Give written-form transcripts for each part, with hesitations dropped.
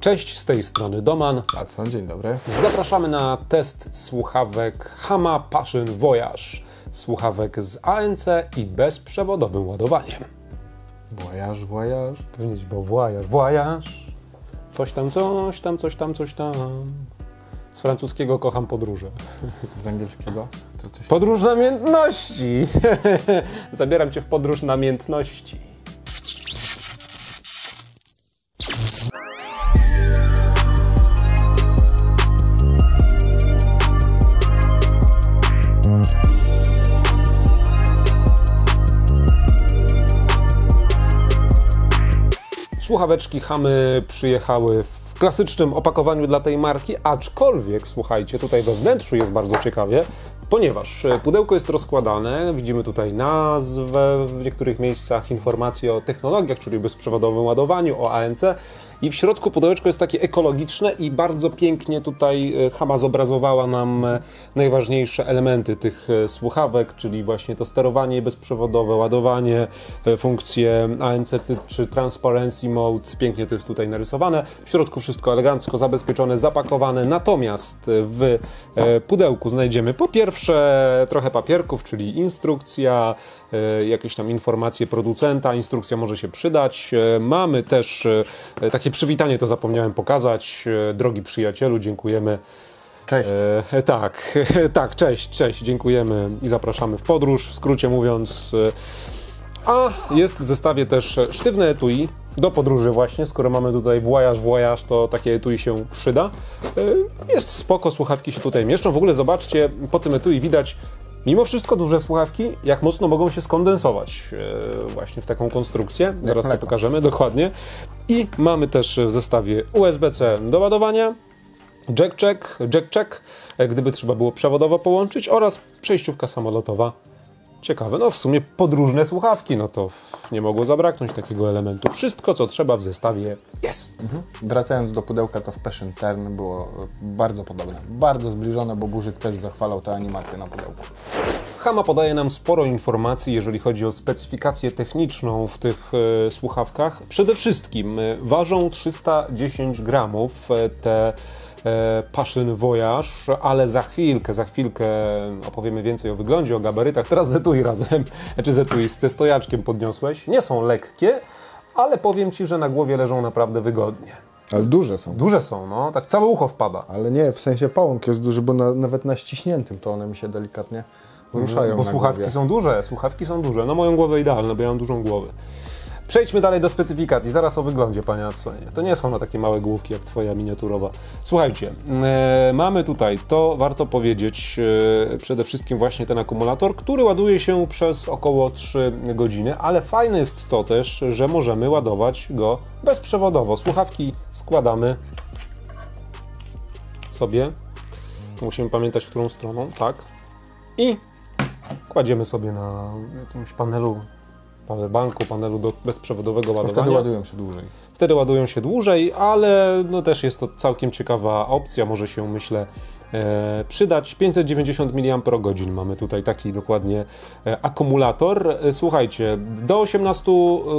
Cześć, z tej strony Doman. A dzień dobry. Zapraszamy na test słuchawek Hama Passion Voyage. Słuchawek z ANC i bezprzewodowym ładowaniem. Voyage, voyage. Pewnie bo voyage, voyage. Coś tam, coś tam, coś tam, coś tam. Z francuskiego kocham podróże. Z angielskiego? To coś... Podróż namiętności. Zabieram Cię w podróż namiętności. Słuchaweczki Hamy przyjechały w klasycznym opakowaniu dla tej marki, aczkolwiek, słuchajcie, tutaj we wnętrzu jest bardzo ciekawie, ponieważ pudełko jest rozkładane, widzimy tutaj nazwę, w niektórych miejscach informacje o technologiach, czyli bezprzewodowym ładowaniu, o ANC i w środku pudełeczko jest takie ekologiczne i bardzo pięknie tutaj Hama zobrazowała nam najważniejsze elementy tych słuchawek, czyli właśnie to sterowanie bezprzewodowe, ładowanie, funkcje ANC czy Transparency Mode, pięknie to jest tutaj narysowane, w środku wszystko elegancko zabezpieczone, zapakowane, natomiast w pudełku znajdziemy po pierwsze trochę papierków, czyli instrukcja, jakieś tam informacje producenta, instrukcja może się przydać. Mamy też takie przywitanie, to zapomniałem pokazać. Drogi przyjacielu, dziękujemy. Cześć. Tak, tak, cześć, cześć, dziękujemy i zapraszamy w podróż, w skrócie mówiąc. A jest w zestawie też sztywne etui do podróży właśnie, skoro mamy tutaj voyage, to takie etui się przyda. Jest spoko, słuchawki się tutaj mieszczą. W ogóle zobaczcie, po tym etui widać mimo wszystko duże słuchawki, jak mocno mogą się skondensować właśnie w taką konstrukcję. Zaraz to pokażemy dokładnie. I mamy też w zestawie USB-C do ładowania. Jack-check, gdyby trzeba było przewodowo połączyć oraz przejściówka samolotowa. Ciekawe, no w sumie podróżne słuchawki, no to nie mogło zabraknąć takiego elementu. Wszystko, co trzeba w zestawie jest. Mhm. Wracając do pudełka, to w Passion Turn było bardzo podobne, bardzo zbliżone, bo Burzyk też zachwalał tę animację na pudełku. Hama podaje nam sporo informacji, jeżeli chodzi o specyfikację techniczną w tych słuchawkach. Przede wszystkim ważą 310 gramów te Passion Voyage, ale za chwilkę opowiemy więcej o wyglądzie, o gabarytach. Teraz zetui razem, czy zetui ze stojaczkiem podniosłeś. Nie są lekkie, ale powiem Ci, że na głowie leżą naprawdę wygodnie. Ale duże są. Duże są, no. Tak całe ucho wpada. Ale nie, w sensie pałąk jest duży, bo nawet na ściśniętym to one mi się delikatnie ruszają. Bo słuchawki są duże. No moją głowę idealne, bo ja mam dużą głowę. Przejdźmy dalej do specyfikacji, zaraz o wyglądzie, panie Adsonie. To nie są na takie małe główki jak twoja miniaturowa. Słuchajcie, mamy tutaj, to warto powiedzieć, przede wszystkim właśnie ten akumulator, który ładuje się przez około 3 godziny, ale fajne jest to też, że możemy ładować go bezprzewodowo. Słuchawki składamy sobie, musimy pamiętać, którą stroną, tak, i kładziemy sobie na jakimś panelu do bezprzewodowego ładowania. Wtedy ładują się dłużej. Ale no też jest to całkiem ciekawa opcja, może się myślę przydać. 590 mAh mamy tutaj taki dokładnie akumulator. Słuchajcie, do 18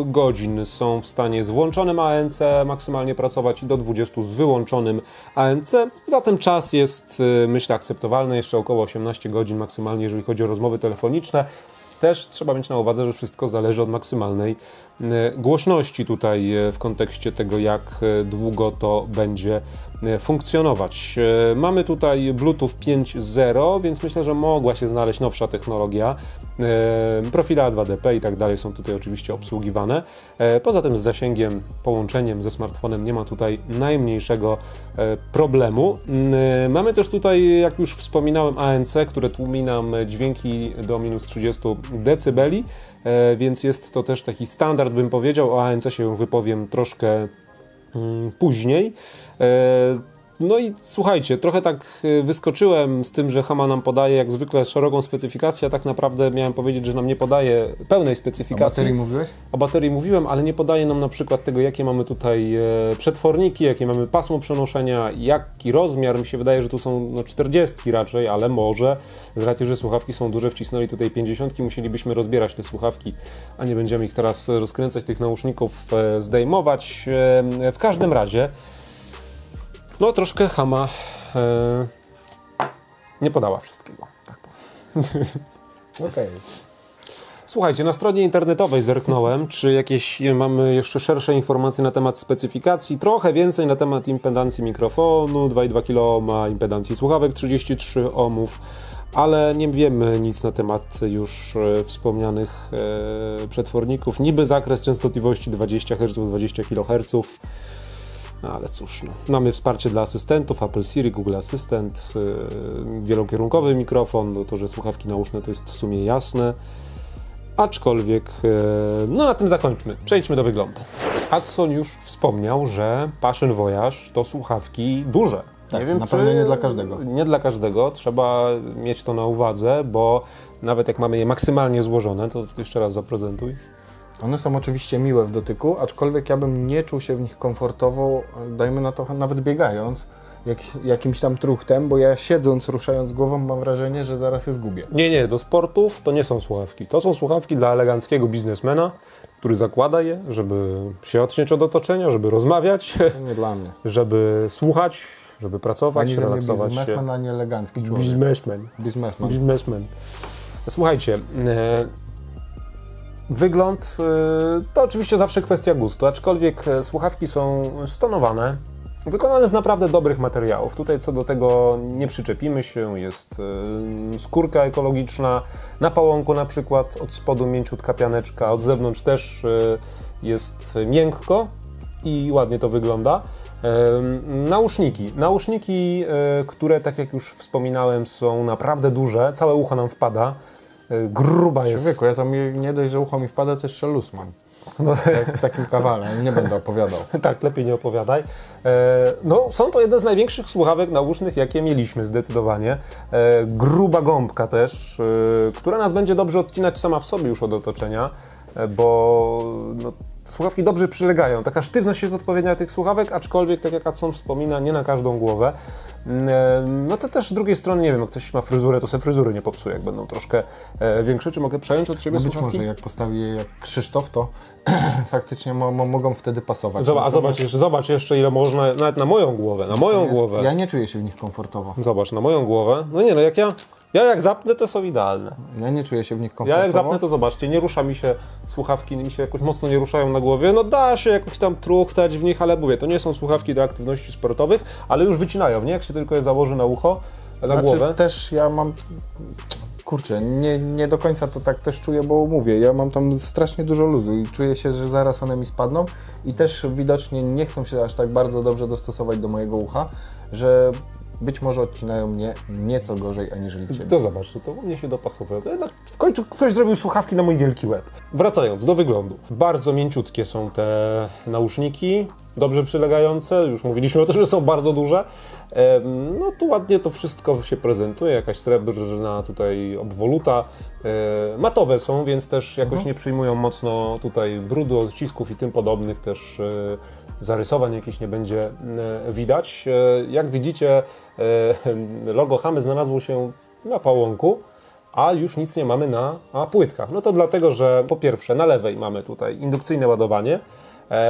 godzin są w stanie z włączonym ANC maksymalnie pracować i do 20 z wyłączonym ANC. Zatem czas jest myślę akceptowalny, jeszcze około 18 godzin maksymalnie, jeżeli chodzi o rozmowy telefoniczne. Też trzeba mieć na uwadze, że wszystko zależy od maksymalnej głośności tutaj w kontekście tego, jak długo to będzie funkcjonować. Mamy tutaj Bluetooth 5.0, więc myślę, że mogła się znaleźć nowsza technologia. Profile A2DP i tak dalej są tutaj oczywiście obsługiwane. Poza tym z zasięgiem, połączeniem ze smartfonem nie ma tutaj najmniejszego problemu. Mamy też tutaj, jak już wspominałem, ANC, które tłumi nam dźwięki do minus 30 decybeli, więc jest to też taki standard, bym powiedział. O ANC się wypowiem troszkę później. No i słuchajcie, trochę tak wyskoczyłem z tym, że Hama nam podaje jak zwykle szeroką specyfikację, a tak naprawdę miałem powiedzieć, że nam nie podaje pełnej specyfikacji. O baterii mówiłeś? O baterii mówiłem, ale nie podaje nam na przykład tego, jakie mamy tutaj przetworniki, jakie mamy pasmo przenoszenia, jaki rozmiar. Mi się wydaje, że tu są no, 40 raczej, ale może z racji, że słuchawki są duże, wcisnęli tutaj 50, musielibyśmy rozbierać te słuchawki, a nie będziemy ich teraz rozkręcać, tych nauszników zdejmować. W każdym razie No troszkę Hama nie podała wszystkiego, tak powiem. Okej. Słuchajcie, na stronie internetowej zerknąłem, czy jakieś mamy jeszcze szersze informacje na temat specyfikacji, trochę więcej na temat impedancji mikrofonu, 2,2 kOhm, impedancji słuchawek 33 ohmów, ale nie wiemy nic na temat już wspomnianych przetworników. Niby zakres częstotliwości 20 Hz, 20 kHz, no ale cóż, no. Mamy wsparcie dla asystentów, Apple Siri, Google Assistant, wielokierunkowy mikrofon, no to, że słuchawki nauszne to jest w sumie jasne. Aczkolwiek, no na tym zakończmy. Przejdźmy do wyglądu. Adson już wspomniał, że Passion Voyage to słuchawki duże. Tak, nie wiem, na pewno nie dla każdego. Nie dla każdego. Trzeba mieć to na uwadze, bo nawet jak mamy je maksymalnie złożone, to jeszcze raz zaprezentuj. One są oczywiście miłe w dotyku, aczkolwiek ja bym nie czuł się w nich komfortowo, dajmy na to nawet biegając. Jakimś tam truchtem, bo ja siedząc, ruszając głową mam wrażenie, że zaraz je zgubię. Nie, do sportów to nie są słuchawki. To są słuchawki dla eleganckiego biznesmena, który zakłada je, żeby się odciąć od otoczenia, żeby rozmawiać. To nie dla mnie. Żeby słuchać, żeby pracować, ani relaksować biznesmen, się. Biznesmen, a nie elegancki człowiek. Biznesmen. Słuchajcie, wygląd to oczywiście zawsze kwestia gustu, aczkolwiek słuchawki są stonowane, wykonane z naprawdę dobrych materiałów. Tutaj co do tego nie przyczepimy się, jest skórka ekologiczna, na pałąku na przykład od spodu mięciutka pianeczka, od zewnątrz też jest miękko i ładnie to wygląda. Nauszniki, które tak jak już wspominałem są naprawdę duże, całe ucho nam wpada, gruba jest. Człowieku, ja tam nie dość, że ucho mi wpada, to jeszcze luz mam. No. Tak, w takim kawale, nie będę opowiadał. Tak, lepiej nie opowiadaj. No, są to jedne z największych słuchawek nausznych, jakie mieliśmy zdecydowanie. Gruba gąbka też, która nas będzie dobrze odcinać sama w sobie już od otoczenia, bo no, słuchawki dobrze przylegają. Taka sztywność jest odpowiednia tych słuchawek, aczkolwiek, tak jak Adson wspomina, nie na każdą głowę. No to też z drugiej strony, nie wiem, jak ktoś ma fryzurę, to sobie fryzury nie popsuje, jak będą troszkę większe. Czy mogę przejąć od Ciebie słuchawki? Być może, jak postawi je jak Krzysztof, to faktycznie mogą wtedy pasować. Zobacz jeszcze, ile można, nawet na moją głowę, na moją głowę. Ja nie czuję się w nich komfortowo. Zobacz, na moją głowę, no nie no, jak ja jak zapnę, to są idealne. Ja nie czuję się w nich komfortowo. Ja jak zapnę, to zobaczcie, nie rusza mi się, słuchawki mi się jakoś mocno nie ruszają na głowie. No da się jakoś tam truchtać w nich, ale mówię, to nie są słuchawki do aktywności sportowych, ale już wycinają, nie? Jak się tylko je założy na ucho, na głowę. Też ja mam... Kurczę, nie do końca to tak też czuję, bo mówię, ja mam tam strasznie dużo luzu i czuję się, że zaraz one mi spadną i też widocznie nie chcą się aż tak bardzo dobrze dostosować do mojego ucha, że... Być może odcinają mnie nieco gorzej, aniżeli Ciebie. To zobacz, to u mnie się dopasowuje. W końcu ktoś zrobił słuchawki na mój wielki łeb. Wracając do wyglądu. Bardzo mięciutkie są te nauszniki, dobrze przylegające. Już mówiliśmy o tym, że są bardzo duże. No tu ładnie to wszystko się prezentuje. Jakaś srebrna tutaj obwoluta. Matowe są, więc też jakoś nie przyjmują mocno tutaj brudu, odcisków i tym podobnych też zarysowań jakichś nie będzie widać. Jak widzicie, logo Hamy znalazło się na pałąku, a już nic nie mamy na płytkach. No to dlatego, że po pierwsze na lewej mamy tutaj indukcyjne ładowanie,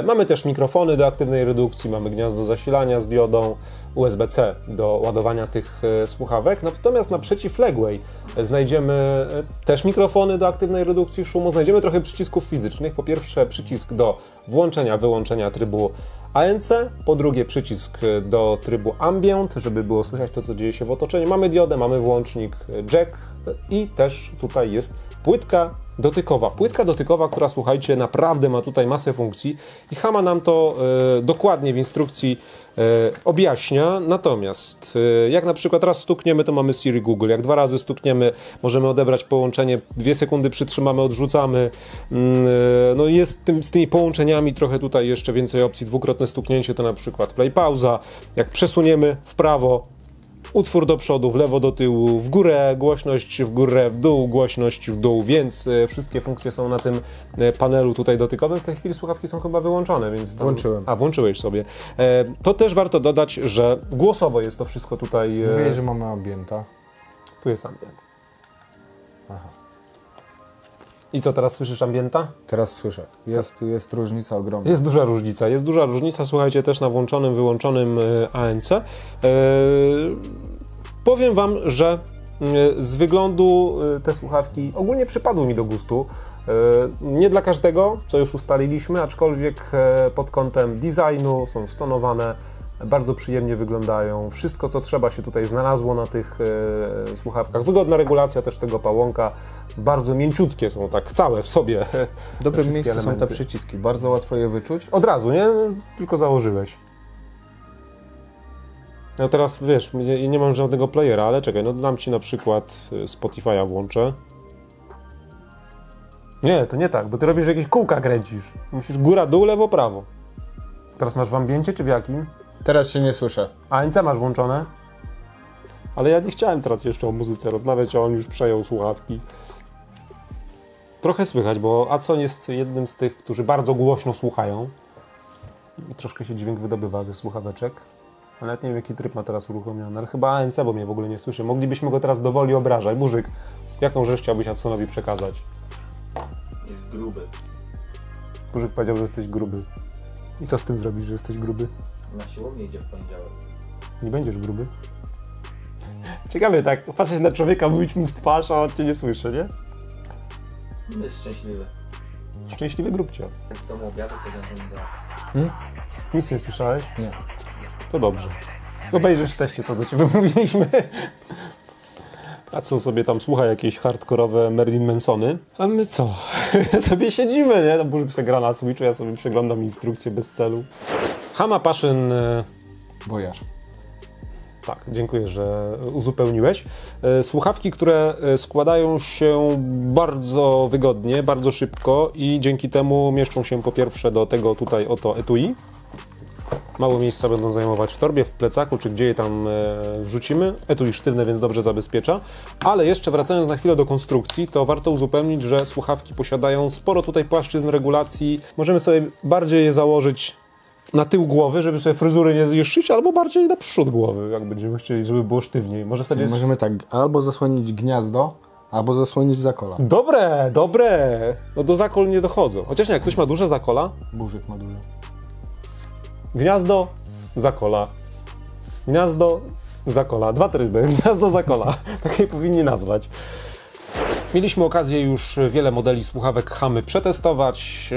mamy też mikrofony do aktywnej redukcji, mamy gniazdo zasilania z diodą USB-C do ładowania tych słuchawek, natomiast na przeciwległej znajdziemy też mikrofony do aktywnej redukcji szumu, znajdziemy trochę przycisków fizycznych, po pierwsze przycisk do włączenia, wyłączenia trybu ANC, po drugie przycisk do trybu ambient, żeby było słychać to, co dzieje się w otoczeniu, mamy diodę, mamy włącznik jack i też tutaj jest płytka dotykowa. Płytka dotykowa, która słuchajcie, naprawdę ma tutaj masę funkcji i Hama nam to dokładnie w instrukcji objaśnia, natomiast jak na przykład raz stukniemy, to mamy Siri Google, jak dwa razy stukniemy, możemy odebrać połączenie, 2 sekundy przytrzymamy, odrzucamy, no jest z tymi połączeniami trochę tutaj jeszcze więcej opcji, dwukrotne stuknięcie to na przykład play, pauza, jak przesuniemy w prawo, utwór do przodu, w lewo, do tyłu, w górę, głośność w górę, w dół, głośność w dół, więc wszystkie funkcje są na tym panelu tutaj dotykowym. W tej chwili słuchawki są chyba wyłączone, więc... Tam... Włączyłem. A, włączyłeś sobie. To też warto dodać, że głosowo jest to wszystko tutaj... Mówię, że mamy ambienta. Tu jest ambient. Aha. I co, teraz słyszysz ambienta? Teraz słyszę. Jest różnica ogromna. Jest duża różnica, słuchajcie, też na włączonym, wyłączonym ANC. Powiem Wam, że z wyglądu te słuchawki ogólnie przypadły mi do gustu. Nie dla każdego, co już ustaliliśmy, aczkolwiek pod kątem designu są stonowane, bardzo przyjemnie wyglądają. Wszystko, co trzeba, się tutaj znalazło na tych słuchawkach. Wygodna regulacja też tego pałąka. Bardzo mięciutkie są, tak całe w sobie. W dobrym miejscu elementy. Są te przyciski. Bardzo łatwo je wyczuć. Od razu, nie? Tylko założyłeś. No teraz, wiesz, nie mam żadnego playera, ale czekaj, no dam Ci na przykład Spotify'a włączę. Nie, to nie tak, bo Ty robisz jakieś kółka, kręcisz. Musisz góra, dół, lewo, prawo. Teraz masz w ambiencie, czy w jakim? Teraz się nie słyszę. ANC masz włączone? Ale ja nie chciałem teraz jeszcze o muzyce rozmawiać, a on już przejął słuchawki. Trochę słychać, bo Adson jest jednym z tych, którzy bardzo głośno słuchają. I troszkę się dźwięk wydobywa ze słuchaweczek. Ale nie wiem, jaki tryb ma teraz uruchomiony, ale chyba ANC, bo mnie w ogóle nie słyszy. Moglibyśmy go teraz do woli obrażać. Burzyk, jaką rzecz chciałbyś Adsonowi przekazać? Jest gruby. Burzyk powiedział, że jesteś gruby. I co z tym zrobisz, że jesteś gruby? Na siłownię idzie w poniedziałek. Nie będziesz gruby? Ciekawie tak, patrzeć na człowieka, mówić mu w twarz, a on Cię nie słyszy, nie? No jest szczęśliwy. Szczęśliwy grubcie. Jak to mu obiadu, to nic nie słyszałeś? Nie. To dobrze. Obejrzysz w teście, co do Ciebie mówiliśmy. A co sobie tam słucha jakieś hardkorowe Merlin Mansony? A my co? sobie siedzimy, nie? Tam Burzyk se gra na Switchu, ja sobie przeglądam instrukcję bez celu. Hama Passion Voyage. Tak, dziękuję, że uzupełniłeś. Słuchawki, które składają się bardzo wygodnie, bardzo szybko i dzięki temu mieszczą się po pierwsze do tego tutaj oto etui. Mało miejsca będą zajmować w torbie, w plecaku, czy gdzie je tam wrzucimy. Etui sztywne, więc dobrze zabezpiecza. Ale jeszcze wracając na chwilę do konstrukcji, to warto uzupełnić, że słuchawki posiadają sporo tutaj płaszczyzn regulacji. Możemy sobie bardziej je założyć na tył głowy, żeby sobie fryzury nie zniszczyć, albo bardziej na przód głowy, jak będziemy chcieli, żeby było sztywniej. Może wtedy jest... Możemy tak albo zasłonić gniazdo, albo zasłonić zakola. Dobre, dobre! No do zakol nie dochodzą. Chociaż nie, jak ktoś ma duże zakola... Burzyk ma duże. Gniazdo, zakola. Gniazdo, zakola. Dwa tryby. Gniazdo, zakola. Takiej powinni nazwać. Mieliśmy okazję już wiele modeli słuchawek Hamy przetestować.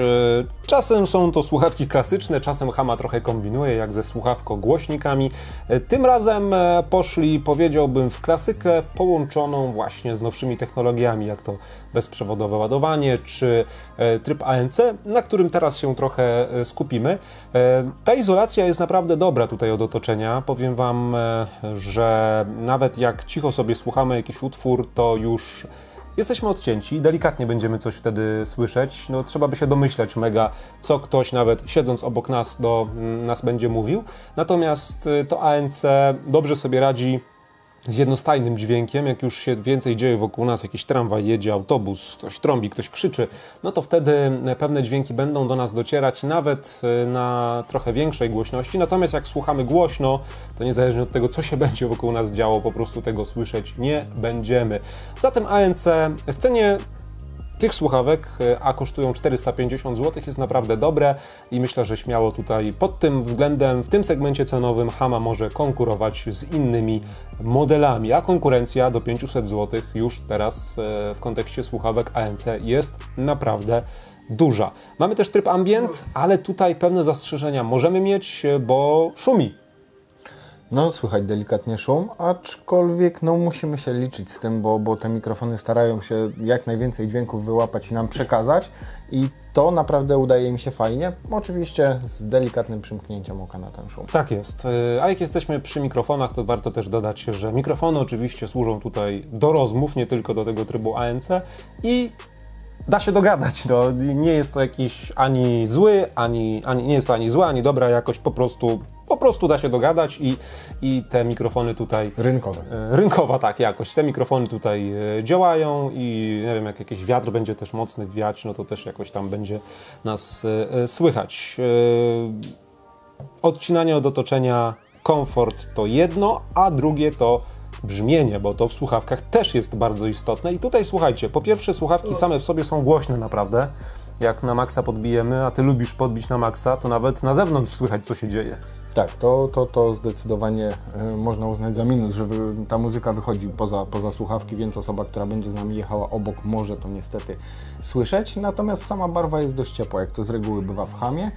Czasem są to słuchawki klasyczne, czasem Hama trochę kombinuje, jak ze słuchawko-głośnikami. Tym razem poszli, powiedziałbym, w klasykę połączoną właśnie z nowszymi technologiami, jak to bezprzewodowe ładowanie czy tryb ANC, na którym teraz się trochę skupimy. Ta izolacja jest naprawdę dobra tutaj od otoczenia. Powiem Wam, że nawet jak cicho sobie słuchamy jakiś utwór, to już... Jesteśmy odcięci, delikatnie będziemy coś wtedy słyszeć, no trzeba by się domyślać mega, co ktoś nawet siedząc obok nas do nas będzie mówił. Natomiast to ANC dobrze sobie radzi z jednostajnym dźwiękiem, jak już się więcej dzieje wokół nas, jakiś tramwaj jedzie, autobus, ktoś trąbi, ktoś krzyczy, no to wtedy pewne dźwięki będą do nas docierać nawet na trochę większej głośności, natomiast jak słuchamy głośno, to niezależnie od tego, co się będzie wokół nas działo, po prostu tego słyszeć nie będziemy. Zatem ANC w cenie tych słuchawek, a kosztują 450 zł, jest naprawdę dobre i myślę, że śmiało tutaj pod tym względem, w tym segmencie cenowym Hama może konkurować z innymi modelami, a konkurencja do 500 zł już teraz w kontekście słuchawek ANC jest naprawdę duża. Mamy też tryb ambient, ale tutaj pewne zastrzeżenia możemy mieć, bo szumi. No, słychać delikatnie szum, aczkolwiek no, musimy się liczyć z tym, bo te mikrofony starają się jak najwięcej dźwięków wyłapać i nam przekazać i to naprawdę udaje mi się fajnie, oczywiście z delikatnym przymknięciem oka na ten szum. Tak jest, a jak jesteśmy przy mikrofonach, to warto też dodać, że mikrofony oczywiście służą tutaj do rozmów, nie tylko do tego trybu ANC i da się dogadać, no. Nie jest to jakiś ani zły, ani dobra jakość, po prostu da się dogadać i te mikrofony tutaj... Rynkowe. Rynkowa, tak, jakość. Te mikrofony tutaj działają i nie wiem, jak jakiś wiatr będzie też mocny wiać, no to też jakoś tam będzie nas słychać. Odcinanie od otoczenia, komfort to jedno, a drugie to brzmienie, bo to w słuchawkach też jest bardzo istotne. I tutaj słuchajcie, po pierwsze słuchawki same w sobie są głośne naprawdę. Jak na maksa podbijemy, a Ty lubisz podbić na maksa, to nawet na zewnątrz słychać, co się dzieje. Tak, to zdecydowanie można uznać za minus, że ta muzyka wychodzi poza słuchawki, więc osoba, która będzie z nami jechała obok, może to niestety słyszeć. Natomiast sama barwa jest dość ciepła, jak to z reguły bywa w Hamie.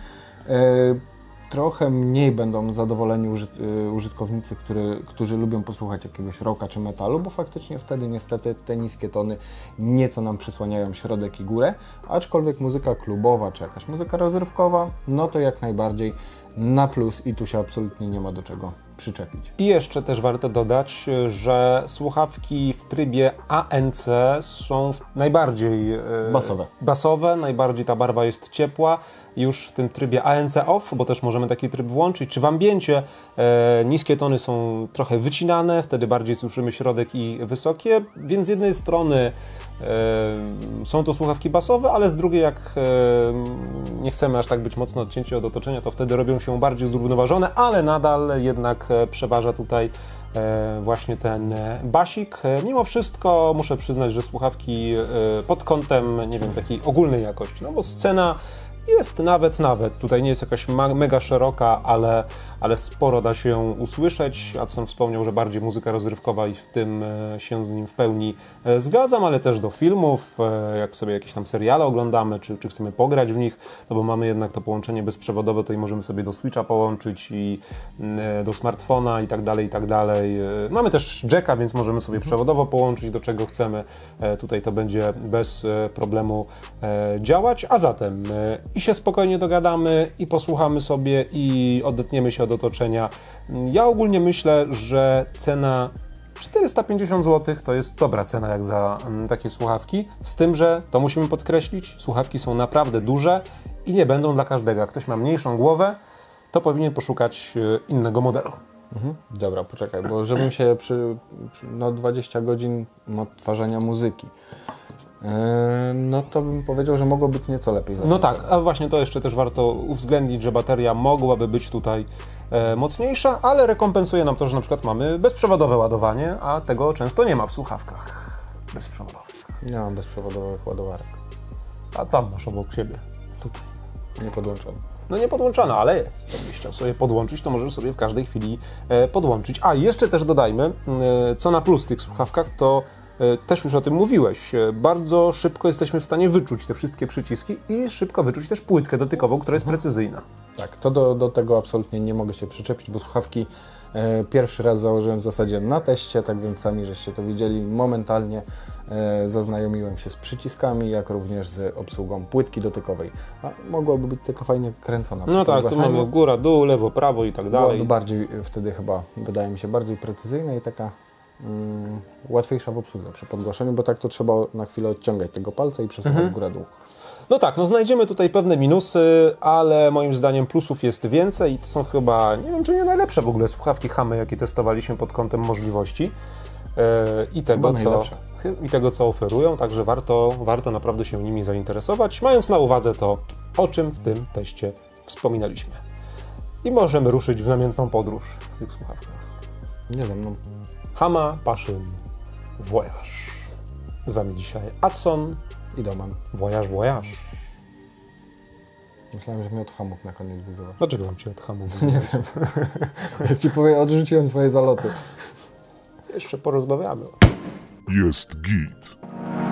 Trochę mniej będą zadowoleni użytkownicy, którzy lubią posłuchać jakiegoś rocka czy metalu, bo faktycznie wtedy niestety te niskie tony nieco nam przysłaniają środek i górę, aczkolwiek muzyka klubowa czy jakaś muzyka rozrywkowa, no to jak najbardziej na plus i tu się absolutnie nie ma do czego przyczepić. I jeszcze też warto dodać, że słuchawki w trybie ANC są najbardziej basowe, najbardziej ta barwa jest ciepła. Już w tym trybie ANC off, bo też możemy taki tryb włączyć, czy w ambiencie niskie tony są trochę wycinane, wtedy bardziej słyszymy środek i wysokie, więc z jednej strony są to słuchawki basowe, ale z drugiej, jak nie chcemy aż tak być mocno odcięci od otoczenia, to wtedy robią się bardziej zrównoważone, ale nadal jednak przeważa tutaj właśnie ten basik. Mimo wszystko muszę przyznać, że słuchawki pod kątem, nie wiem, takiej ogólnej jakości, no bo scena jest nawet, tutaj nie jest jakaś mega szeroka, ale sporo da się ją usłyszeć, a co on wspomniał, że bardziej muzyka rozrywkowa i w tym się z nim w pełni zgadzam, ale też do filmów, jak sobie jakieś tam seriale oglądamy, czy chcemy pograć w nich, no bo mamy jednak to połączenie bezprzewodowe, to i możemy sobie do Switcha połączyć i do smartfona i tak dalej, i tak dalej. Mamy też jacka, więc możemy sobie przewodowo połączyć do czego chcemy, tutaj to będzie bez problemu działać, a zatem i się spokojnie dogadamy, i posłuchamy sobie, i odetniemy się od otoczenia. Ja ogólnie myślę, że cena 450 zł to jest dobra cena jak za takie słuchawki, z tym, że to musimy podkreślić, słuchawki są naprawdę duże i nie będą dla każdego. Jak ktoś ma mniejszą głowę, to powinien poszukać innego modelu. Mhm. Dobra, poczekaj, bo żebym się no 20 godzin odtwarzania muzyki, no to bym powiedział, że mogło być nieco lepiej. No tak, a właśnie to jeszcze też warto uwzględnić, że bateria mogłaby być tutaj mocniejsza, ale rekompensuje nam to, że na przykład mamy bezprzewodowe ładowanie, a tego często nie ma w słuchawkach bezprzewodowych. Nie mam bezprzewodowych ładowarek. A tam masz obok siebie. Tutaj. Nie podłączone. No nie podłączone, ale jest. Jakbyś chciał sobie podłączyć, to możesz sobie w każdej chwili podłączyć. A jeszcze też dodajmy, co na plus w tych słuchawkach, to też już o tym mówiłeś, bardzo szybko jesteśmy w stanie wyczuć te wszystkie przyciski i szybko wyczuć też płytkę dotykową, która jest precyzyjna. Tak, to do tego absolutnie nie mogę się przyczepić, bo słuchawki pierwszy raz założyłem w zasadzie na teście, tak więc sami żeście to widzieli, momentalnie zaznajomiłem się z przyciskami, jak również z obsługą płytki dotykowej. A mogłoby być tylko fajnie kręcona. No tak, tu mamy góra, dół, lewo, prawo i tak dalej. Bardziej wtedy chyba, wydaje mi się, bardziej precyzyjna i taka łatwiejsza w obsłudze przy podgłaszaniu, bo tak to trzeba na chwilę odciągać tego palca i przesuwać górę dół. No tak, no znajdziemy tutaj pewne minusy, ale moim zdaniem plusów jest więcej i to są chyba, nie wiem czy nie najlepsze w ogóle słuchawki Hamy, jakie testowaliśmy pod kątem możliwości i tego co oferują, także warto naprawdę się nimi zainteresować, mając na uwadze to, o czym w tym teście wspominaliśmy. I możemy ruszyć w namiętną podróż w tych słuchawkach. Nie wiem, no. Hama Passion Voyage. Z Wami dzisiaj Adson i Doman. Voyage, voyage. Myślałem, że mnie od hamów na koniec wyzywa. Dlaczego mam Cię od hamów? Nie wiem. Jak Ci powiem, odrzuciłem Twoje zaloty. Jeszcze porozmawiamy. Jest git.